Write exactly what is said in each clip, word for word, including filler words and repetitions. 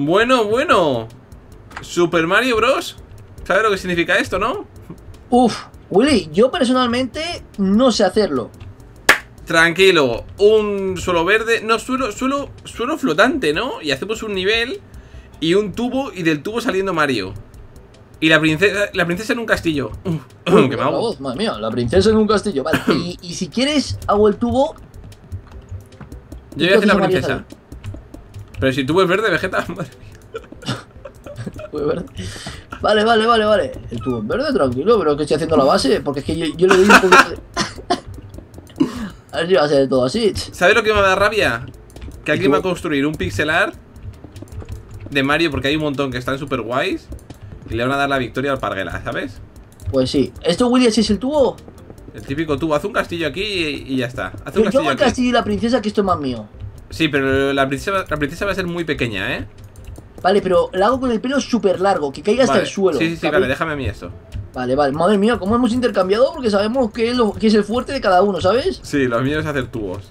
Bueno, bueno. Super Mario Bros. ¿Sabes lo que significa esto, no? Uf, Willy, yo personalmente no sé hacerlo. Tranquilo, un suelo verde. No, suelo, suelo, suelo flotante, ¿no? Y hacemos un nivel y un tubo y del tubo saliendo Mario. Y la princesa, la princesa en un castillo. Uf, Uy, que me hago. Voz, madre mía, la princesa en un castillo. Vale, y, y si quieres, hago el tubo. Yo voy a hacer la princesa. Sale. Pero si el tubo es verde, Vegetta, madre mía. Vale, vale, vale, vale. El tubo es verde, tranquilo, pero que estoy haciendo la base. Porque es que yo, yo le doy un poquito de... A ver si va a ser todo así. ¿Sabes lo que me da rabia? Que alguien va a construir un pixel art de Mario, porque hay un montón que están súper guays y le van a dar la victoria al Parguela, ¿sabes? Pues sí. ¿Esto, Willy, así es el tubo? El típico tubo. Haz un castillo aquí y, y ya está. Haz un yo, castillo yo voy aquí. Castillo y la princesa, que esto es más mío. Sí, pero la princesa, la princesa va a ser muy pequeña, ¿eh? Vale, pero la hago con el pelo súper largo, que caiga hasta vale. el suelo. Sí, sí, sí, ¿sabes? Vale, déjame a mí esto. Vale, vale, madre mía, ¿cómo hemos intercambiado? Porque sabemos que es, lo, que es el fuerte de cada uno, ¿sabes? Sí, lo mío es hacer tubos.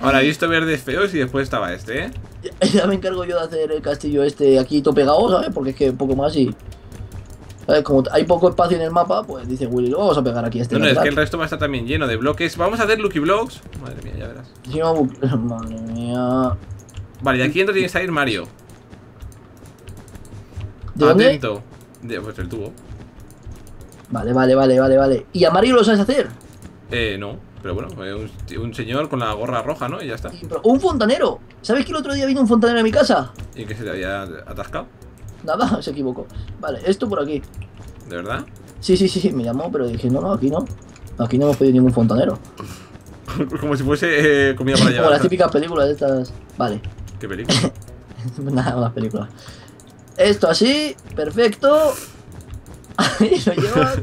Ahora, he visto verdes feos y después estaba este, ¿eh? Ya, ya me encargo yo de hacer el castillo este aquí todo pegado, ¿sabes? Porque es que un poco más y... ¿sabes? Como hay poco espacio en el mapa, pues dice Willy, lo vamos a pegar aquí a este. No, no, es que el resto va a estar también lleno de bloques. Vamos a hacer Lucky Blocks. Madre mía, ya verás. Sí, no, madre mía. Vale, de aquí dentro tiene que salir Mario. ¿De Atento. dónde? De, pues el tubo. Vale, vale, vale, vale, vale. ¿Y a Mario lo sabes hacer? Eh, no, pero bueno, un, un señor con la gorra roja, ¿no? Y ya está. Sí, pero un fontanero. ¿Sabes que el otro día vino un fontanero en mi casa? ¿Y que se te había atascado? Nada, se equivocó. Vale, esto por aquí. ¿De verdad? Sí, sí, sí, me llamó, pero dije, no, no, aquí no. Aquí no hemos pedido ningún fontanero. Como si fuese eh, comida para llevar. Como las típicas películas de estas. Vale. ¿Qué película? Nada, más películas. Esto así, perfecto. Ahí lo llevas.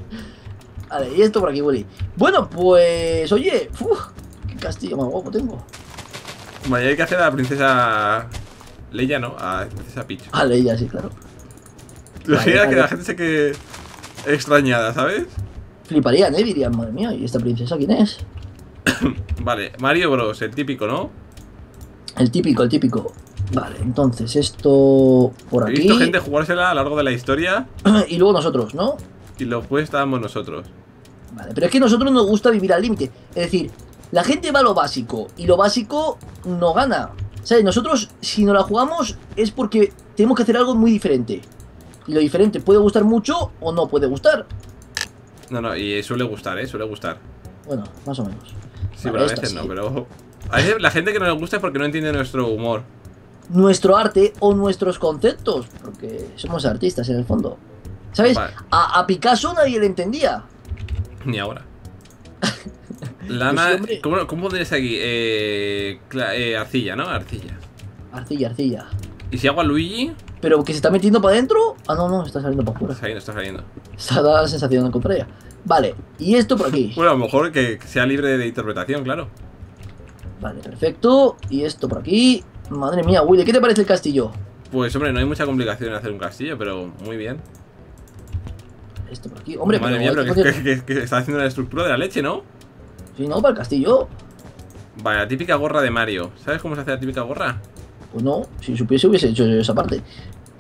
Vale, y esto por aquí, Willy. Bueno, pues, oye, uf, qué castillo más guapo tengo. Vale, hay que hacer a la princesa Leia, ¿no? A la princesa Peach. A Leia, sí, claro. La vale, idea vale. que la gente se quede extrañada, ¿sabes? Fliparían, ¿eh? Dirían, madre mía, ¿y esta princesa quién es? Vale, Mario Bros, el típico, ¿no? El típico, el típico. Vale, entonces esto por aquí. He visto gente jugársela a lo largo de la historia. Y luego nosotros, ¿no? Y luego pues estábamos nosotros. Vale, pero es que a nosotros nos gusta vivir al límite. Es decir, la gente va a lo básico y lo básico no gana. ¿Sabes? Nosotros, si no la jugamos, es porque tenemos que hacer algo muy diferente. Y lo diferente puede gustar mucho o no puede gustar. No, no, y suele gustar, ¿eh? Suele gustar. Bueno, más o menos. Sí, vale, pero a veces esta, no, sí. pero... A veces la gente que no le gusta es porque no entiende nuestro humor, nuestro arte o nuestros conceptos, porque somos artistas en el fondo, ¿sabes? Vale. A, a Picasso nadie le entendía. Ni ahora. Lana, pues ¿cómo, ¿Cómo tienes aquí? Eh, eh, arcilla, ¿no? Arcilla. Arcilla, arcilla. ¿Y si hago a Luigi? ¿Pero que se está metiendo para adentro? Ah, no, no, está saliendo para afuera. Está saliendo, está saliendo. Está dando la sensación de comprar ya. Vale, y esto por aquí. Bueno, a lo mejor que sea libre de interpretación, claro. Vale, perfecto. Y esto por aquí. Madre mía, Willy, ¿qué te parece el castillo? Pues, hombre, no hay mucha complicación en hacer un castillo, pero muy bien. Esto por aquí, hombre. Madre mía, pero que, que, que, que está haciendo la estructura de la leche, ¿no? Sí, no, para el castillo. Vale, la típica gorra de Mario. ¿Sabes cómo se hace la típica gorra? Pues no, si supiese hubiese hecho esa parte.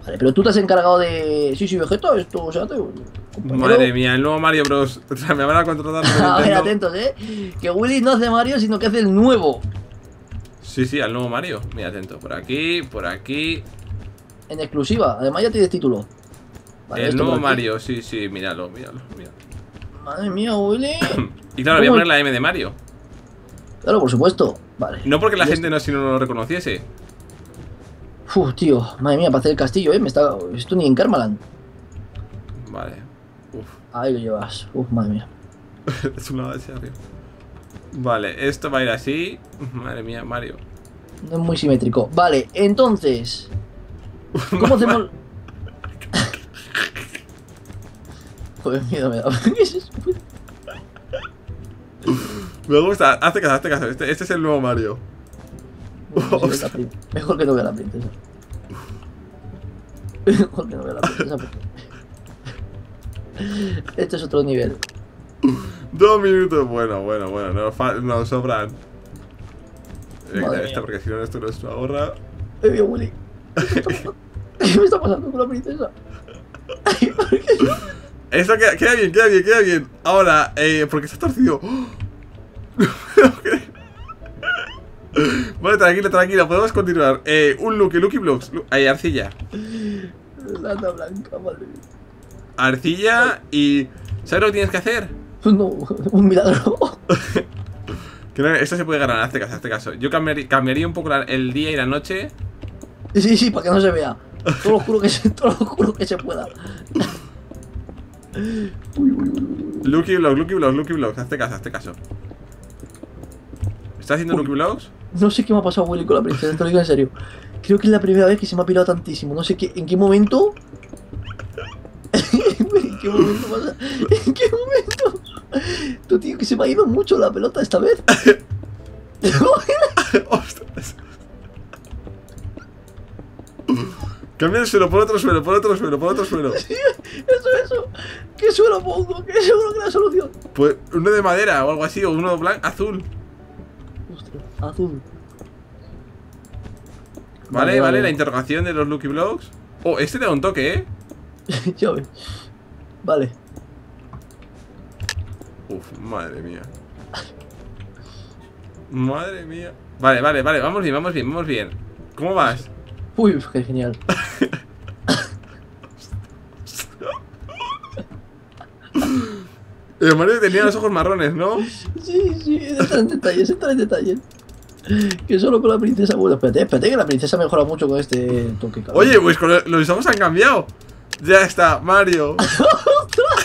Vale, pero tú te has encargado de... Sí, sí, Vegetta, esto, o sea, te... Compañero. Madre mía, el nuevo Mario Bros. O sea, me van a contratar. A ver, atentos, eh. Que Willy no hace Mario, sino que hace el nuevo. Sí, sí, al nuevo Mario. Mira, atento. Por aquí, por aquí. En exclusiva. Además ya tienes título. Vale, el nuevo Mario, sí, sí. Míralo, míralo, míralo. Madre mía, Willy. Y claro, voy a poner la M de Mario. Claro, por supuesto. Vale. No porque la gente no, si no lo reconociese. Uf, tío. Madre mía, para hacer el castillo, eh. Me está... Esto ni en Karmaland. Vale. Uf. Ahí lo llevas. Uf, madre mía. Es una base arriba. Vale, esto va a ir así. Madre mía, Mario. No es muy simétrico. Vale, entonces. ¿Cómo hacemos? Joder, miedo me da. Me gusta, hazte caso, hazte caso. Este, este es el nuevo Mario. Mejor, o sea... Mejor que no vea la princesa. Mejor que no vea la princesa. Este es otro nivel. Dos minutos, bueno, bueno, bueno, nos, nos sobran. Esta porque si no esto no es una gorra. Me vio Willy. ¿Qué me está pasando con la princesa? Eso queda, queda bien, queda bien, queda bien. Ahora, eh, porque se ha torcido. Vale, tranquila, tranquila, podemos continuar. Eh, un Lucky, Lucky Blocks. Ahí, arcilla. Lata blanca, madre mía. Arcilla y... ¿Sabes lo que tienes que hacer? No, un milagro. Esto se puede ganar, hazte caso, hazte caso. Yo cambiaría, cambiaría un poco la, el día y la noche. Sí, sí, para que no se vea. Todo lo juro que se, todo lo juro que se pueda. Uy, uy, uy. Lucky Blocks, Lucky Blocks, Lucky Blocks, hazte caso, hazte caso. ¿Estás haciendo Lucky Blocks? No sé qué me ha pasado, Willy, con la princesa, te lo digo en serio. Creo que es la primera vez que se me ha pirado tantísimo. No sé qué, en qué momento. ¿En qué momento pasa? ¿En qué momento? Tú, tío, que se me ha ido mucho la pelota esta vez. Ostras. Cambia el suelo, por otro suelo, por otro suelo, por otro suelo. Sí, eso, eso. ¿Qué suelo pongo? ¿Qué seguro que la solución? Pues uno de madera o algo así, o uno blanco, azul. Ostras, azul. Vale, vale, vale, vale, la interrogación de los Lucky Blocks. Oh, este te da un toque, ¿eh? Ya ves. Vale. Uf, madre mía. Madre mía. Vale, vale, vale, vamos bien, vamos bien, vamos bien. ¿Cómo vas? Uy, qué genial. El Mario tenía los ojos marrones, ¿no? Sí, sí, están en detalles, están en detalles. Que solo con la princesa... Bueno, espérate, espérate que la princesa ha mejorado mucho con este toque, cabrón. Oye, pues con los ojos han cambiado. Ya está, Mario. ¡Ostras!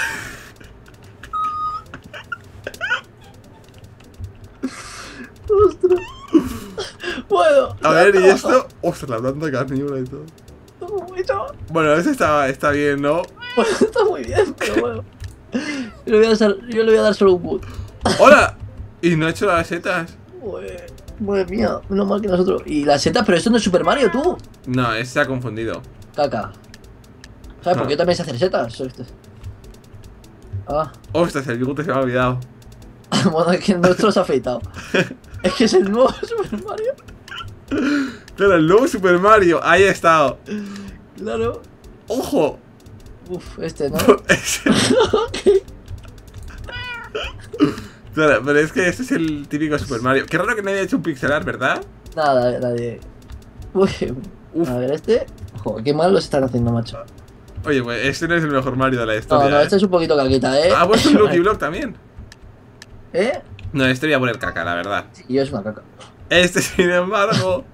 Bueno. A ver, ¿y esto? ¡Ostras, la planta de carnívora y todo! Bueno, eso está, está bien, ¿no? Bueno, está muy bien, pero bueno. Yo le voy a dar, yo le voy a dar solo un boot. ¡Hola! Y no he hecho las setas. Madre, madre mía, menos mal que nosotros. Y las setas, pero esto no es Super Mario, tú. No, ese se ha confundido. Caca. ¿Sabes? No. Porque yo también sé hacer setas. Ah. ¡Ostras, el bigote se me ha olvidado! Bueno, es que el nuestro se ha afeitado. Es que es el nuevo Super Mario. Claro, el nuevo Super Mario. Ahí he estado. Claro. ¡Ojo! Uf, este, ¿no? Este. Okay. Claro, pero es que este es el típico Super Mario. Qué raro que nadie haya hecho un pixel art, ¿verdad? Nada, nadie. Uy. Uf. A ver, este. Ojo, qué mal los están haciendo, macho. Oye, pues este no es el mejor Mario de la historia. No, no, este eh. es un poquito calquita, ¿eh? Ah, pues un Lucky Block también. ¿Eh? No, este voy a poner caca, la verdad. Sí, yo es una caca. Este, sin embargo.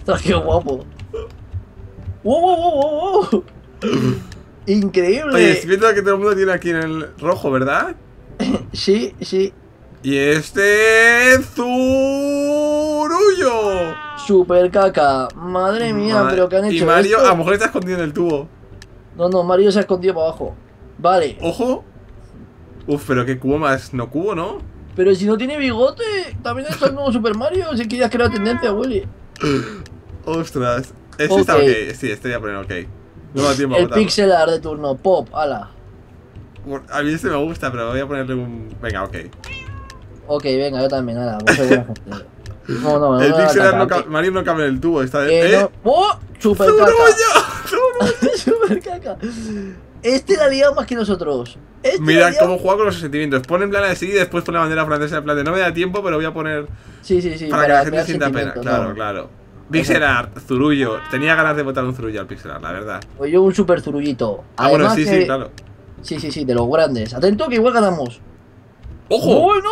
Ostras, qué guapo. ¡Wow, wow, wow, wow! Increíble. Oye, es viendo que todo el mundo tiene aquí en el rojo, ¿verdad? Sí, sí. Y este... ¡Zurullo! Super caca. Madre mía, Ma pero ¿qué han hecho? Y Mario, esto? A lo mejor está escondido en el tubo. No, no, Mario se ha escondido para abajo. Vale. Ojo. Uf, pero qué cubo más, no cubo, ¿no? Pero si no tiene bigote, también está el nuevo Super Mario, si quieres crear tendencia, Willy. Ostras, este okay. está ok, sí, este voy a poner ok. No da tiempo a botarlo. El pixel art de turno, pop, ala. A mí este me gusta, pero voy a ponerle un... Venga, ok. Ok, venga, yo también, ala, vos sois buena gente. No, no, no, el no pixel art, no okay. Mario no cabe en el tubo, está de... Eh, eh. No. ¡Oh! ¡Super caca! ¡Super caca! Este la ha liado más que nosotros. Este Mira cómo juega con los sentimientos. Pon en plan de sí y después pon la bandera francesa en plan de no me da tiempo, pero voy a poner. Sí, sí, sí. Para, para que la gente sienta pena. No. Claro, claro. Pixel art, zurullo. Tenía ganas de botar un zurullo al pixel art, la verdad. Pues yo un super zurullito. Ah, Además, bueno, sí, que... sí, claro. Sí, sí, sí, de los grandes. Atento que igual ganamos. ¡Ojo! ¡Bueno!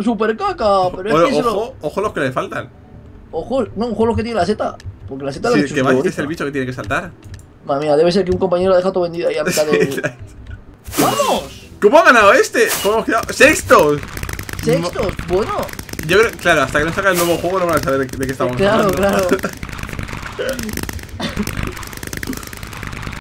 ¡Super caca! Pero ojo, es que ojo, lo... ojo los que le faltan. Ojo, no, ojo los que tiene la seta. Porque la seta sí, la es que va, es el bicho que tiene que saltar. Madre mía, debe ser que un compañero ha dejado vendido ahí a mitad de... ¡Vamos! ¿Cómo ha ganado este? ¿Cómo hemos quedado? ¡Sextos! ¡Sextos! No. Bueno. Yo creo, claro, hasta que no saca el nuevo juego no van a saber de qué estamos claro, hablando. Claro, claro.